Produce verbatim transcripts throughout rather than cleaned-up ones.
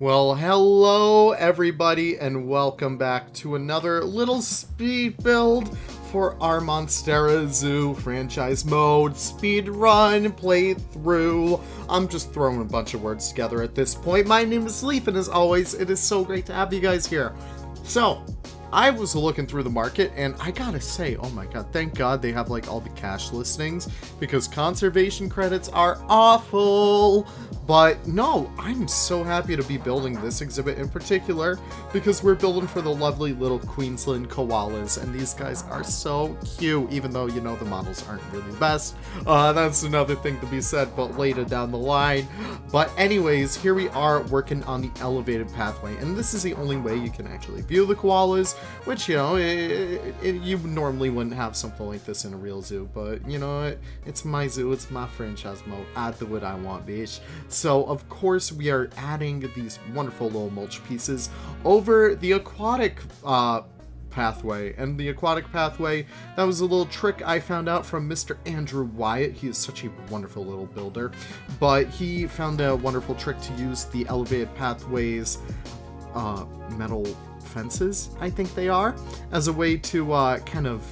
Well, hello everybody and welcome back to another little speed build for our Monstera Zoo franchise mode speed run playthrough. I'm just throwing a bunch of words together at this point. My name is Leaf and as always, it is so great to have you guys here. So, I was looking through the market and I gotta say, oh my god, thank god they have like all the cash listings because conservation credits are awful. But no, I'm so happy to be building this exhibit in particular because we're building for the lovely little Queensland koalas and these guys are so cute, even though, you know, the models aren't really the best. Uh, that's another thing to be said, but later down the line. But anyways, here we are working on the elevated pathway and this is the only way you can actually view the koalas. Which, you know, it, it, it, you normally wouldn't have something like this in a real zoo, but, you know, it, it's my zoo, it's my franchise mode, I do what I want, bitch. So, of course, we are adding these wonderful little mulch pieces over the aquatic uh, pathway. And the aquatic pathway, that was a little trick I found out from Mister Andrew Wyatt. He is such a wonderful little builder, but he found a wonderful trick to use the elevated pathways uh, metal fences, I think they are, as a way to uh, kind of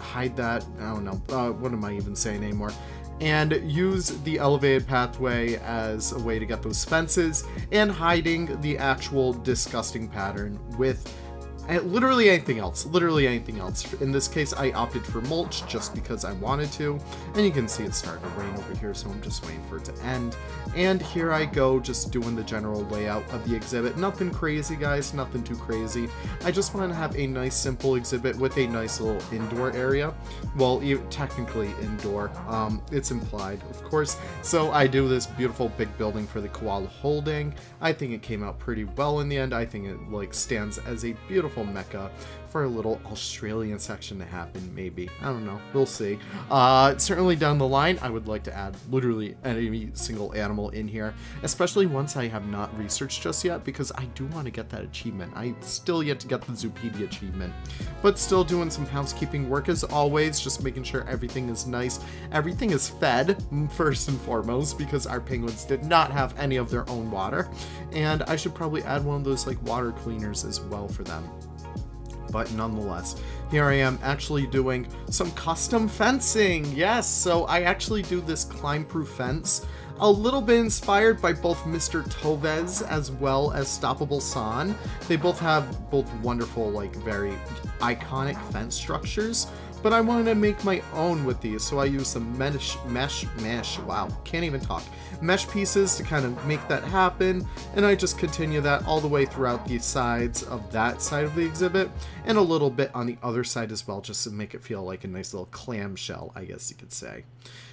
hide that, I don't know, uh, what am I even saying anymore, and use the elevated pathway as a way to get those fences and hiding the actual disgusting pattern with literally anything else, literally anything else. In this case, I opted for mulch just because I wanted to, and you can see it's starting to rain over here, so I'm just waiting for it to end. And here I go, just doing the general layout of the exhibit. Nothing crazy, guys, nothing too crazy. I just wanted to have a nice, simple exhibit with a nice little indoor area. Well, technically indoor. Um, it's implied, of course. So I do this beautiful big building for the koala holding. I think it came out pretty well in the end. I think it, like, stands as a beautiful mecca for a little Australian section to happen, maybe. I don't know. We'll see. Uh, certainly down the line, I would like to add literally any single animal in here, especially once I have not researched just yet, because I do want to get that achievement. I still yet to get the Zoopedia achievement, but still doing some housekeeping work as always, just making sure everything is nice. Everything is fed, first and foremost, because our penguins did not have any of their own water, and I should probably add one of those like water cleaners as well for them. But nonetheless, here I am actually doing some custom fencing. Yes, so I actually do this climb-proof fence, a little bit inspired by both Mister Tovez as well as Stoppable San. They both have both wonderful, like, very iconic fence structures. But I wanted to make my own with these, so I used some mesh, mesh, mesh, wow, can't even talk, mesh pieces to kind of make that happen, and I just continue that all the way throughout the sides of that side of the exhibit, and a little bit on the other side as well, just to make it feel like a nice little clamshell, I guess you could say.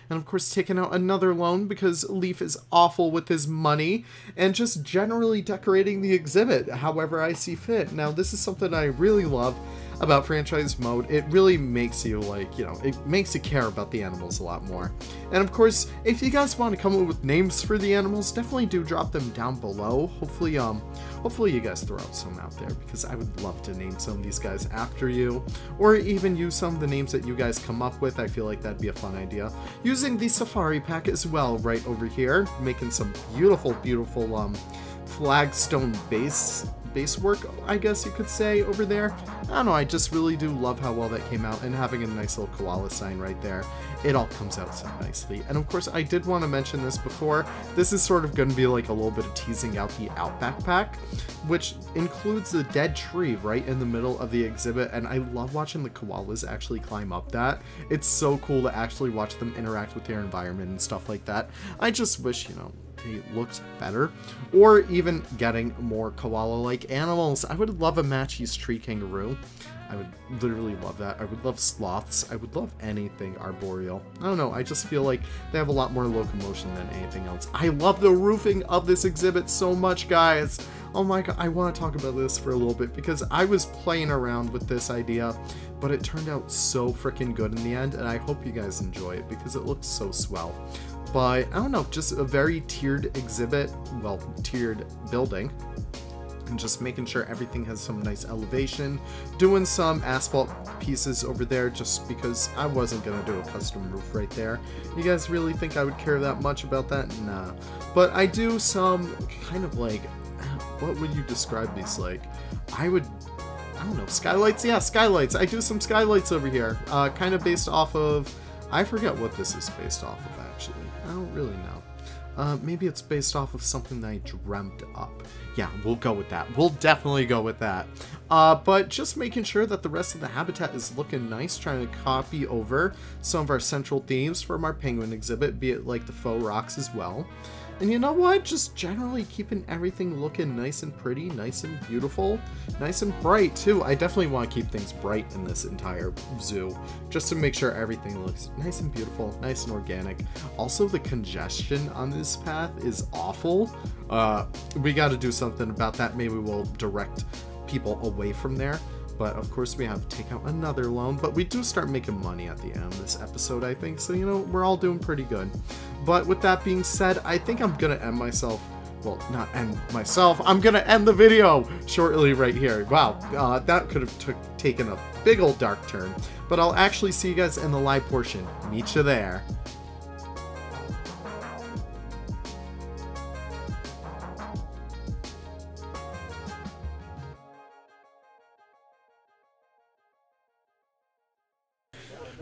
And of course taking out another loan because Leaf is awful with his money, and just generally decorating the exhibit however I see fit. Now this is something I really love about franchise mode. It really makes you, like, you know, it makes you care about the animals a lot more. And of course, if you guys want to come up with names for the animals, definitely do drop them down below. Hopefully, um, hopefully you guys throw out some out there, because I would love to name some of these guys after you, or even use some of the names that you guys come up with. I feel like that'd be a fun idea. Using the Safari Pack as well, right over here, making some beautiful, beautiful, um, flagstone base base work, I guess you could say, over there. I don't know, I just really do love how well that came out, and having a nice little koala sign right there, it all comes out so nicely. And of course, I did want to mention this before, this is sort of going to be like a little bit of teasing out the Outback Pack, which includes the dead tree right in the middle of the exhibit, and I love watching the koalas actually climb up that. It's so cool to actually watch them interact with their environment and stuff like that. I just wish, you know, they looked better, or even getting more koala-like animals. I would love a Matschie's tree kangaroo. I would literally love that. I would love sloths. I would love anything arboreal. I don't know, I just feel like they have a lot more locomotion than anything else. I love the roofing of this exhibit so much, guys. Oh my god, I want to talk about this for a little bit, because I was playing around with this idea, but it turned out so freaking good in the end, and I hope you guys enjoy it, because it looks so swell. But I don't know, just a very tiered exhibit, well, tiered building, and just making sure everything has some nice elevation, doing some asphalt pieces over there just because I wasn't going to do a custom roof right there. You guys really think I would care that much about that? Nah. But I do some kind of like, what would you describe these like? I would, I don't know, skylights? Yeah, skylights. I do some skylights over here. Uh, kind of based off of, I forget what this is based off of, actually. I don't really know. Uh, maybe it's based off of something that I dreamt up. Yeah, we'll go with that. We'll definitely go with that. Uh, but just making sure that the rest of the habitat is looking nice, trying to copy over some of our central themes from our penguin exhibit, be it like the faux rocks as well. And you know what? Just generally keeping everything looking nice and pretty, nice and beautiful, nice and bright too. I definitely want to keep things bright in this entire zoo, just to make sure everything looks nice and beautiful, nice and organic. Also, the congestion on this path is awful. Uh, we got to do something about that. Maybe we'll direct people away from there. But of course we have to take out another loan, but we do start making money at the end of this episode, I think. So, you know, we're all doing pretty good. But with that being said, I think I'm going to end myself. Well, not end myself. I'm going to end the video shortly right here. Wow, uh, that could have took, taken a big old dark turn. But I'll actually see you guys in the live portion. Meet you there.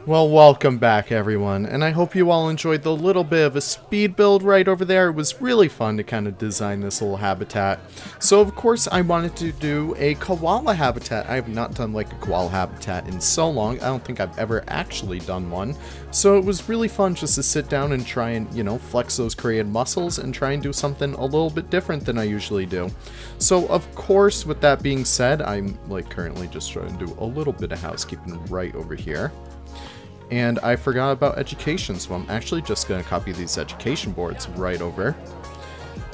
Well, welcome back, everyone, and I hope you all enjoyed the little bit of a speed build right over there. It was really fun to kind of design this little habitat. So, of course, I wanted to do a koala habitat. I have not done, like, a koala habitat in so long. I don't think I've ever actually done one. So it was really fun just to sit down and try and, you know, flex those creative muscles and try and do something a little bit different than I usually do. So, of course, with that being said, I'm, like, currently just trying to do a little bit of housekeeping right over here. And I forgot about education, so I'm actually just going to copy these education boards right over.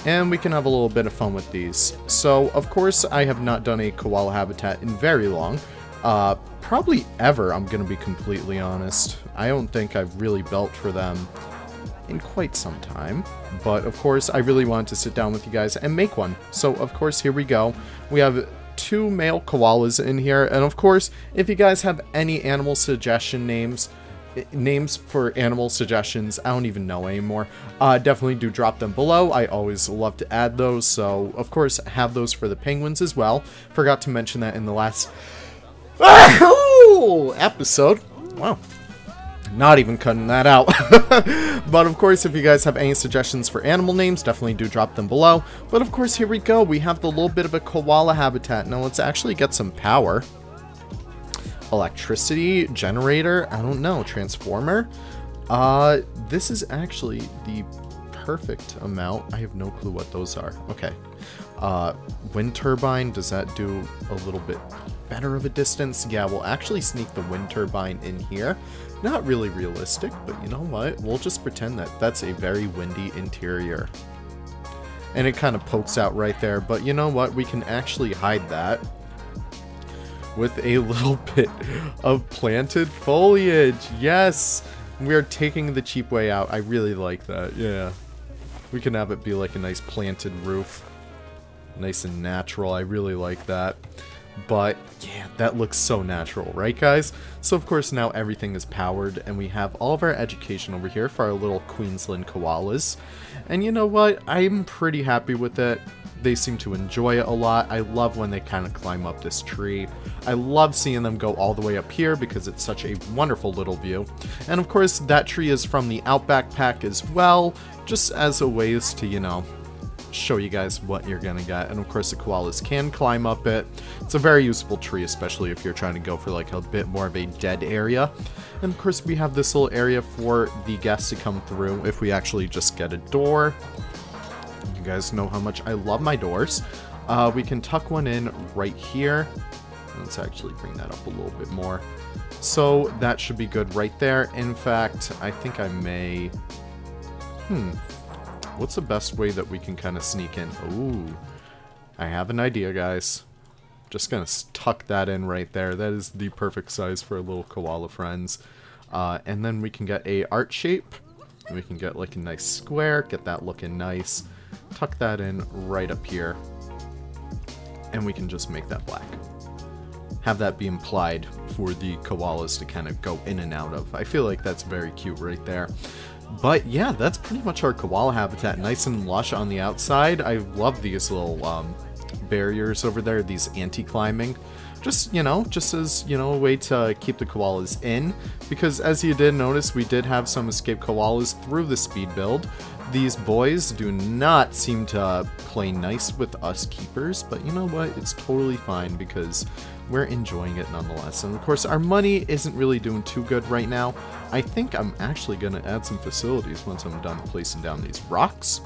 And we can have a little bit of fun with these. So, of course, I have not done a koala habitat in very long. Uh, probably ever, I'm going to be completely honest. I don't think I've really built for them in quite some time. But, of course, I really wanted to sit down with you guys and make one. So, of course, here we go. We have two male koalas in here. And, of course, if you guys have any animal suggestion names... names for animal suggestions, I don't even know anymore, uh, definitely do drop them below. I always love to add those, so of course have those for the penguins as well. Forgot to mention that in the last episode. Wow, not even cutting that out. But of course, if you guys have any suggestions for animal names, definitely do drop them below. But of course, here we go. We have the little bit of a koala habitat. Now let's actually get some power. Electricity, generator, I don't know, transformer. Uh, this is actually the perfect amount. I have no clue what those are. Okay. Uh, wind turbine, does that do a little bit better of a distance? Yeah, we'll actually sneak the wind turbine in here. Not really realistic, but you know what? We'll just pretend that that's a very windy interior. And it kind of pokes out right there, but you know what? We can actually hide that with a little bit of planted foliage. Yes, we are taking the cheap way out. I really like that. Yeah, we can have it be like a nice planted roof, nice and natural. I really like that. But yeah, that looks so natural, right guys? So of course now everything is powered and we have all of our education over here for our little Queensland koalas. And you know what? I'm pretty happy with it. They seem to enjoy it a lot. I love when they kind of climb up this tree. I love seeing them go all the way up here because it's such a wonderful little view. And of course, that tree is from the Outback Pack as well, just as a ways to, you know, show you guys what you're gonna get. And of course, the koalas can climb up it. It's a very useful tree, especially if you're trying to go for like a bit more of a dead area. And of course, we have this little area for the guests to come through if we actually just get a door. You guys know how much I love my doors. Uh, we can tuck one in right here. Let's actually bring that up a little bit more. So that should be good right there. In fact, I think I may... Hmm. What's the best way that we can kind of sneak in? Ooh. I have an idea, guys. Just gonna tuck that in right there. That is the perfect size for a little koala, friends. Uh, and then we can get a art shape. We can get like a nice square. Get that looking nice. Tuck that in right up here, and we can just make that black. Have that be implied for the koalas to kind of go in and out of. I feel like that's very cute right there. But yeah, that's pretty much our koala habitat. Nice and lush on the outside. I love these little um, barriers over there, these anti-climbing. Just, you know, just as, you know, a way to keep the koalas in, because as you did notice, we did have some escaped koalas through the speed build. These boys do not seem to play nice with us keepers, but you know what? It's totally fine because we're enjoying it nonetheless. And of course, our money isn't really doing too good right now. I think I'm actually going to add some facilities once I'm done placing down these rocks.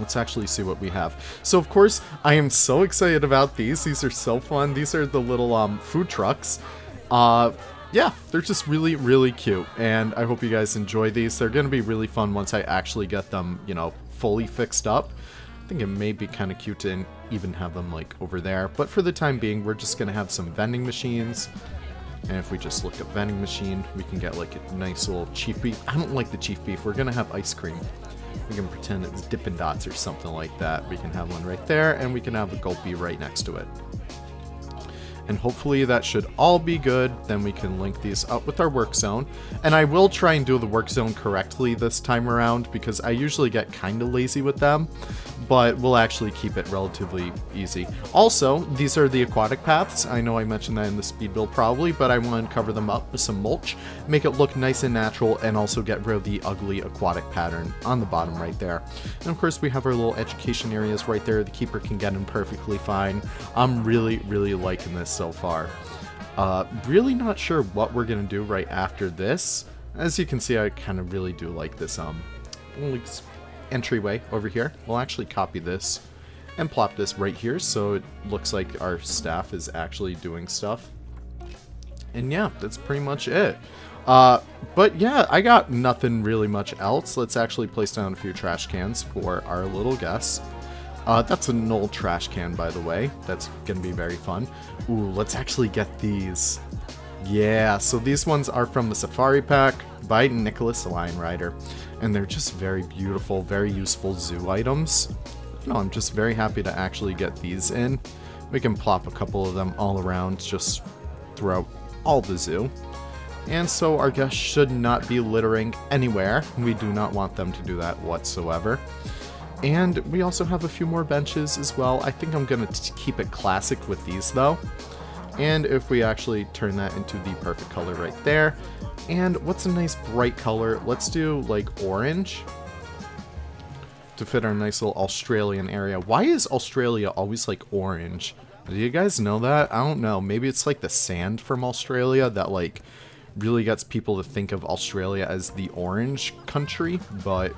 Let's actually see what we have. So of course, I am so excited about these. These are so fun. These are the little um, food trucks. Uh, yeah, they're just really, really cute. And I hope you guys enjoy these. They're going to be really fun once I actually get them, you know, fully fixed up. I think it may be kind of cute to even have them, like, over there. But for the time being, we're just going to have some vending machines. And if we just look up vending machine, we can get, like, a nice little chief beef. I don't like the chief beef. We're going to have ice cream. We can pretend it's Dippin' Dots or something like that. We can have one right there, and we can have a Gulpie right next to it. And hopefully that should all be good. Then we can link these up with our work zone. And I will try and do the work zone correctly this time around, because I usually get kind of lazy with them. But we'll actually keep it relatively easy. Also, these are the aquatic paths. I know I mentioned that in the speed build probably, but I want to cover them up with some mulch, make it look nice and natural, and also get rid of the ugly aquatic pattern on the bottom right there. And of course, we have our little education areas right there. The keeper can get in perfectly fine. I'm really, really liking this so far. Uh, really not sure what we're going to do right after this. As you can see, I kind of really do like this um, entryway over here. We'll actually copy this and plop this right here so it looks like our staff is actually doing stuff. And yeah, that's pretty much it. Uh, but yeah, I got nothing really much else. Let's actually place down a few trash cans for our little guests. Uh, that's an old trash can, by the way. That's going to be very fun. Ooh, let's actually get these. Yeah, so these ones are from the Safari Pack by Nicholas Line Rider. And they're just very beautiful, very useful zoo items. No, I'm just very happy to actually get these in. We can plop a couple of them all around just throughout all the zoo. And so our guests should not be littering anywhere. We do not want them to do that whatsoever. And we also have a few more benches as well. I think I'm going to keep it classic with these though. And if we actually turn that into the perfect color right there. And what's a nice bright color? Let's do like orange to fit our nice little Australian area. Why is Australia always like orange? Do you guys know that? I don't know. Maybe it's like the sand from Australia that like really gets people to think of Australia as the orange country. But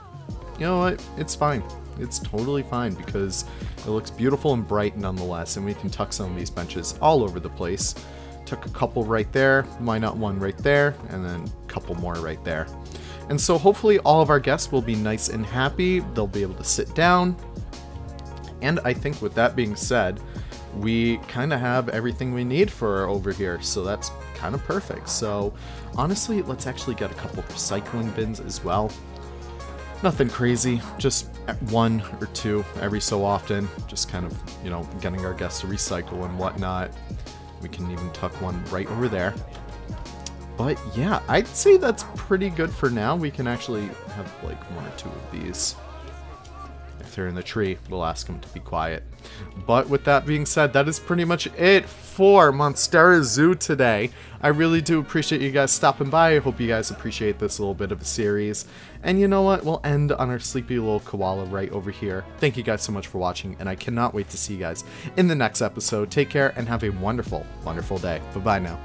you know what? It's fine. It's totally fine because it looks beautiful and bright nonetheless, and we can tuck some of these benches all over the place. Tuck a couple right there, why not one right there, and then a couple more right there. And so hopefully all of our guests will be nice and happy. They'll be able to sit down. And I think with that being said, we kind of have everything we need for over here, so that's kind of perfect. So honestly, let's actually get a couple recycling bins as well. Nothing crazy, just one or two every so often, just kind of, you know, getting our guests to recycle and whatnot. We can even tuck one right over there. But yeah, I'd say that's pretty good for now. We can actually have like one or two of these. If they're in the tree, we'll ask them to be quiet. But with that being said, that is pretty much it for Monstera Zoo today. I really do appreciate you guys stopping by. I hope you guys appreciate this little bit of a series. And you know what? We'll end on our sleepy little koala right over here. Thank you guys so much for watching, and I cannot wait to see you guys in the next episode. Take care and have a wonderful, wonderful day. Bye-bye now.